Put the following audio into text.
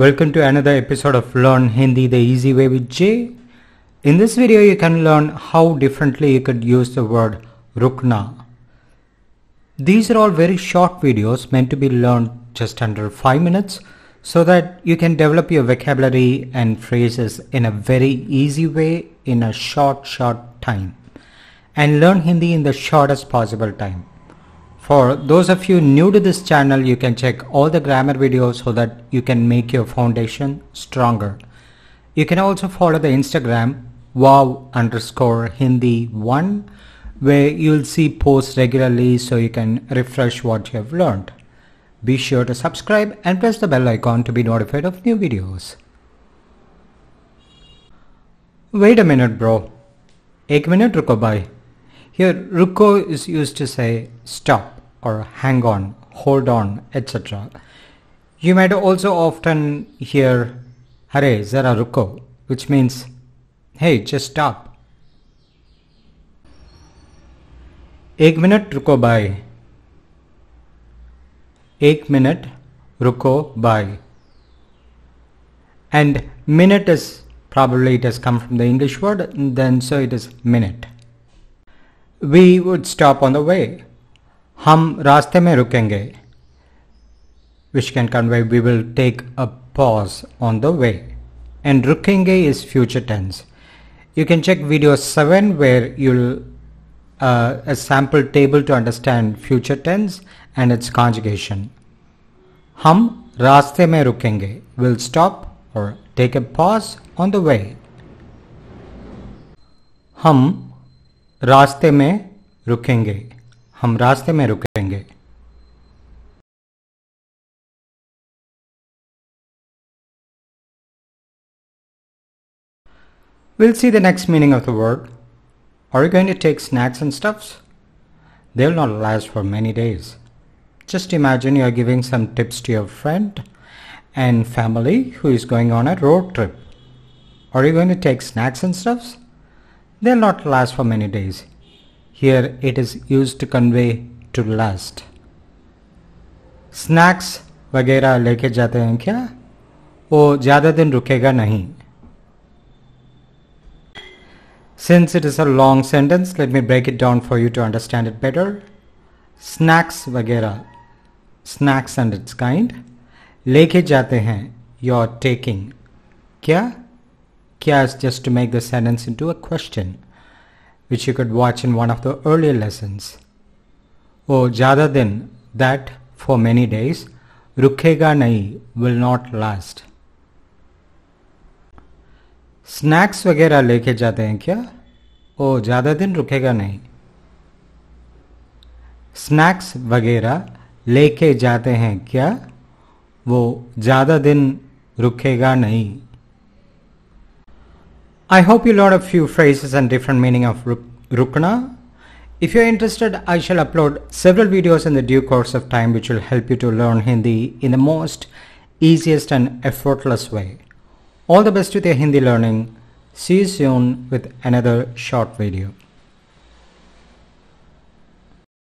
Welcome to another episode of Learn Hindi the Easy Way with Jay. In this video you can learn how differently you could use the word Rukna. These are all very short videos meant to be learned just under 5 minutes so that you can develop your vocabulary and phrases in a very easy way in a short time and learn Hindi in the shortest possible time. For those of you new to this channel, you can check all the grammar videos so that you can make your foundation stronger. You can also follow the Instagram wow_hindi1 where you'll see posts regularly so you can refresh what you have learned. Be sure to subscribe and press the bell icon to be notified of new videos. Wait a minute bro. Ek minute ruko bhai. Here ruko is used to say stop or hang on, hold on, etc. You might also often hear Hare zara ruko, which means hey, just stop. Ek minute ruko bhai. Ek minute ruko bhai. And minute is probably it has come from the English word, then so it is minute. We would stop on the way. Hum raste mein rukenge, which can convey we will take a pause on the way, and rukenge is future tense. You can check video 7 where you'll a sample table to understand future tense and its conjugation. Hum raste mein rukenge, will stop or take a pause on the way. Hum raste mein rukenge. हम रास्ते में रुकेंगे. We'll see the next meaning of the word. Are you going to take snacks and stuffs? They'll not last for many days. Just imagine you're giving some tips to your friend and family who is going on a road trip. Are you going to take snacks and stuffs? They'll not last for many days. Here it is used to convey to last. Snacks वगैरह लेके जाते हैं क्या? वो ज़्यादा दिन रुकेगा नहीं. Since it is a long sentence, let me break it down for you to understand it better. Snacks वगैरह, snacks and its kind. लेके जाते हैं, you are taking. क्या? क्या is just to make the sentence into a question, which you could watch in one of the earlier lessons. Oh, ज़्यादा दिन, that for many days, रुकेगा नहीं, will not last. Snacks वगैरह लेके जाते हैं क्या? Oh, ज़्यादा दिन रुकेगा नहीं. Snacks वगैरह लेके जाते हैं क्या? वो ज़्यादा दिन रुकेगा नहीं. I hope you learned a few phrases and different meaning of Rukna. If you are interested, I shall upload several videos in the due course of time which will help you to learn Hindi in the most easiest and effortless way. All the best with your Hindi learning. See you soon with another short video.